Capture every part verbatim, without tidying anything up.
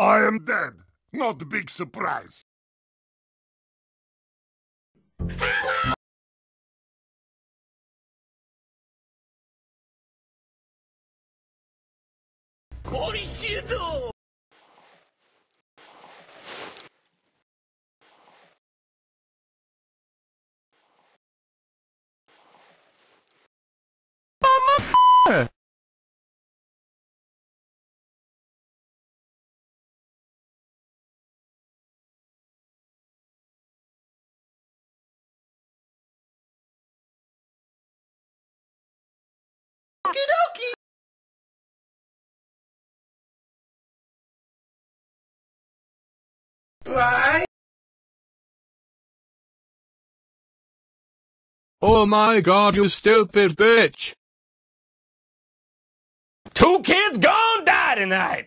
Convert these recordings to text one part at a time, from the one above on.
I am dead. Not a big surprise. Oishido! Mama! Why? Oh my god, you stupid bitch! Two kids gone die tonight!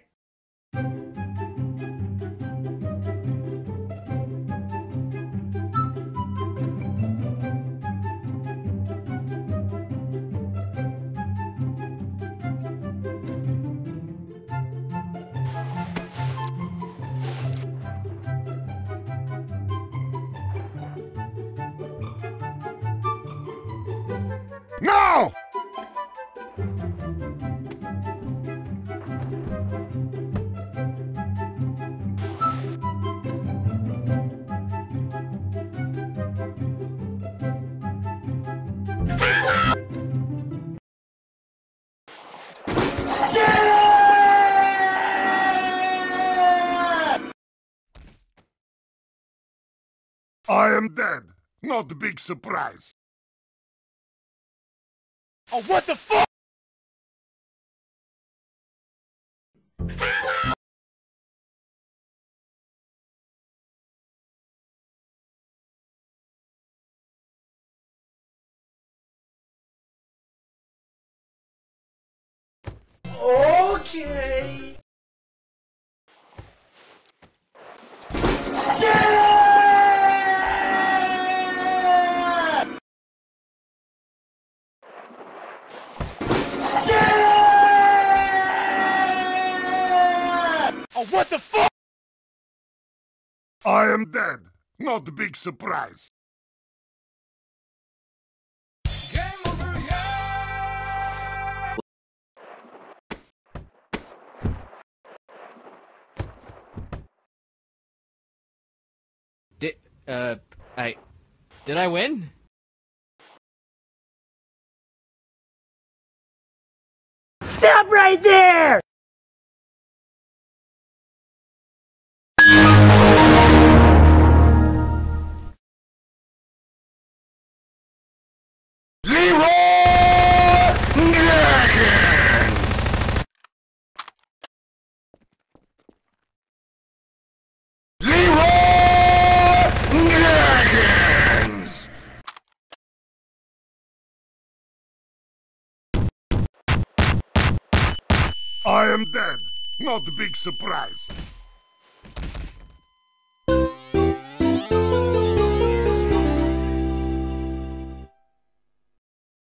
No! I am dead. Not a big surprise. Oh, what the fuck? Okay. What the fuck? I am dead. Not a big surprise. Game over, yeah! Did, uh, I... Did I win? Stop right there! LEROOOOOOOR NGRACKINS! LEROOOOOOOR NGRACKINS! I am dead. Not a big surprise.